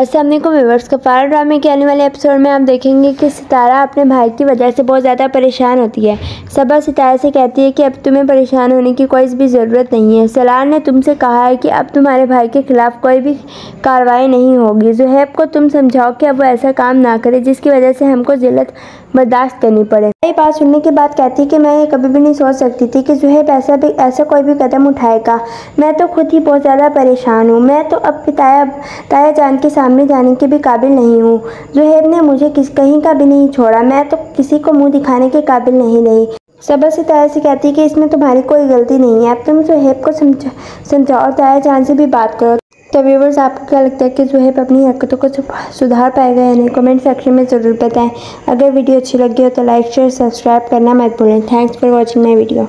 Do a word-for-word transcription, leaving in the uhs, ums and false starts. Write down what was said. अस्सलाम वालेकुम व्यूअर्स। कफ़्फ़ारा ड्रामे के आने वाले एपिसोड में आप देखेंगे कि सितारा अपने भाई की वजह से बहुत ज़्यादा परेशान होती है। सबा सितारा से कहती है कि अब तुम्हें परेशान होने की कोई भी ज़रूरत नहीं है। सलार ने तुमसे कहा है कि अब तुम्हारे भाई के ख़िलाफ़ कोई भी कार्रवाई नहीं होगी। ज़ुहैब को तुम समझाओ कि अब वो ऐसा काम ना करे जिसकी वजह से हमको जिल्लत बर्दाश्त करनी पड़े। ये बात सुनने के बाद कहती है कि मैं ये कभी भी नहीं सोच सकती थी कि ज़ुहैब ऐसा भी ऐसा कोई भी कदम उठाएगा। मैं तो खुद ही बहुत ज़्यादा परेशान हूँ। मैं तो अब ताया ताया जान के सामने जाने के भी काबिल नहीं हूँ। ज़ुहैब ने मुझे किस कहीं का भी नहीं छोड़ा। मैं तो किसी को मुँह दिखाने के काबिल नहीं रही। सबा से ताया से कहती है कि इसमें तुम्हारी कोई गलती नहीं है। अब तुम ज़ुहैब को समझाओ और ताया जान से भी बात करो। तो व्यूवर्स, आपको क्या लगता है कि ज़ुहैब अपनी हरकतों को सुधार पाएगा या नहीं? कमेंट सेक्शन में ज़रूर बताएं। अगर वीडियो अच्छी लगी हो तो लाइक शेयर सब्सक्राइब करना मत भूलें। Thanks for watching my video.